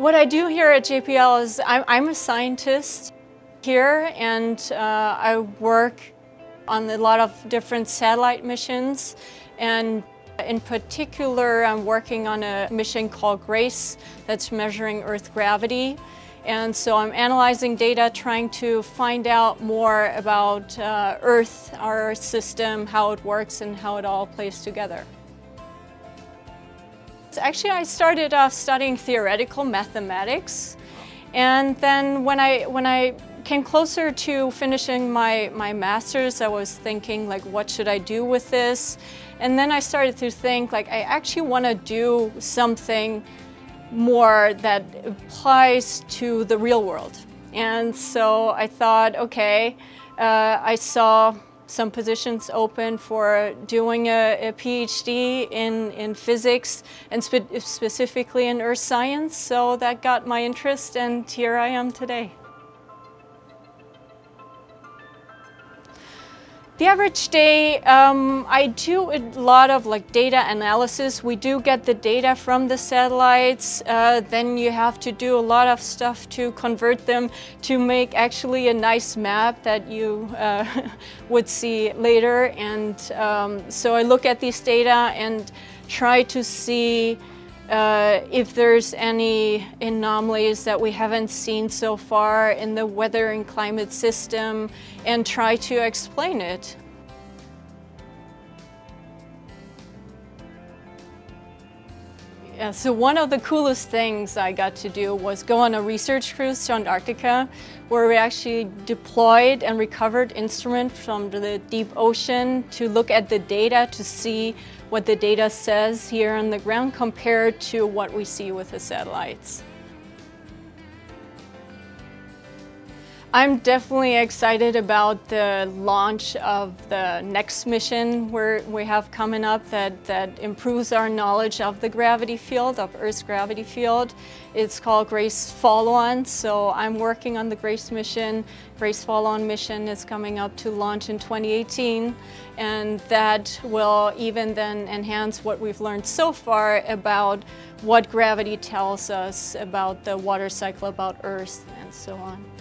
What I do here at JPL is I'm a scientist here, and I work on a lot of different satellite missions, and in particular I'm working on a mission called GRACE that's measuring Earth gravity. And so I'm analyzing data, trying to find out more about Earth, our system, how it works and how it all plays together. So actually I started off studying theoretical mathematics, and then when I came closer to finishing my master's, I was thinking, like, what should I do with this? And then I started to think, like, I actually want to do something more that applies to the real world. And so I thought, okay, I saw some positions open for doing a PhD in physics and specifically in earth science. So that got my interest, and here I am today. The average day, I do a lot of data analysis. We do get the data from the satellites. Then you have to do a lot of stuff to convert them to make actually a nice map that you would see later. And so I look at these data and try to see if there's any anomalies that we haven't seen so far in the weather and climate system, and try to explain it. Yeah, so one of the coolest things I got to do was go on a research cruise to Antarctica, where we actually deployed and recovered instruments from the deep ocean to look at the data, to see what the data says here on the ground compared to what we see with the satellites. I'm definitely excited about the launch of the next mission we have coming up that improves our knowledge of the gravity field, of Earth's gravity field. It's called GRACE Follow-On, so I'm working on the GRACE mission. GRACE Follow-On mission is coming up to launch in 2018, and that will even then enhance what we've learned so far about what gravity tells us about the water cycle, about Earth, and so on.